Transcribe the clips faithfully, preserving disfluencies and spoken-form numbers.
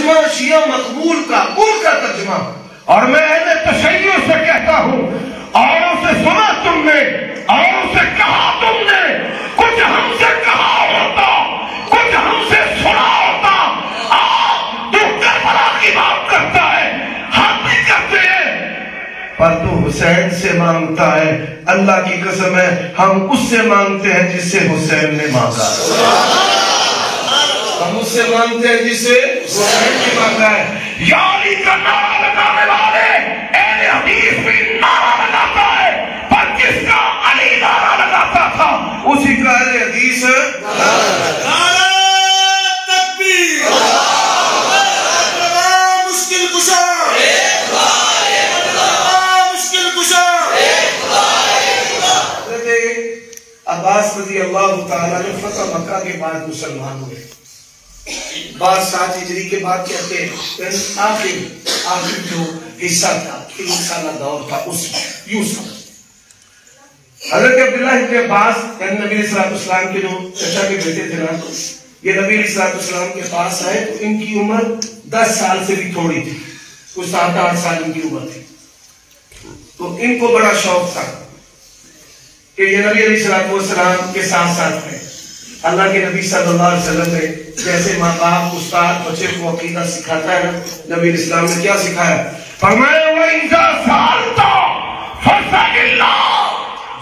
तर्जमा शिया मकबूल का उनका तर्जमा। और मैं अहले तशय्युअ से कहता हूँ, औरों से सुना तुमने, औरों से कहा तुमने, कुछ हमसे कहा होता, कुछ हमसे सुना होता, आप तो करबला की बात करता है, हम भी करते हैं, पर तू हुसैन से मांगता है। अल्लाह की कसम है, हम उससे मांगते हैं जिससे हुसैन ने मांगा, हम उससे मांगते हैं जिसे हुसैन ने मांगा है। यारी का नारा लगाने वाले अहले हदीस भी नारा लगाता है, पर जिसका अली नारा लगाता था उसी का अहले हदीस नारा। तकबीर, अल्लाह मुश्किल कुशा, अल्लाह मुश्किल कुशा। अब्बास रज़ी अल्लाह तआला ने फतह मक्का के बाद मुसलमान हुए। बाद सात हिजरी के बाद कहते हैं आखिर आखिर जो हिस्सा था, तीन साल का दौर था, उसमें यूं समझ हज़रत अब्दुल्लाह इब्न अब्बास नबी अलैहिस्सलाम के जो चचा के बेटे थे ना, ये नबी अलैहिस्सलाम के पास आए तो इनकी उम्र दस साल से भी थोड़ी थी, कुछ सात आठ साल इनकी उम्र थी। तो इनको बड़ा शौक था कि ये नबी अलैहिस्सलाम के साथ साथ में अल्लाह के नबी सल्लल्लाहु अलैहि वसल्लम ने जैसे माँ बाप उस्ताद बच्चे को अकीदा सिखाता है, नबी इस्लाम ने क्या सिखाया? फरमाया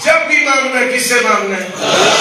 जब भी मांगना है किससे मांगना है?